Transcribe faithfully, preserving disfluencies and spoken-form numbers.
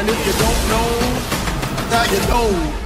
And if you don't know, now you know.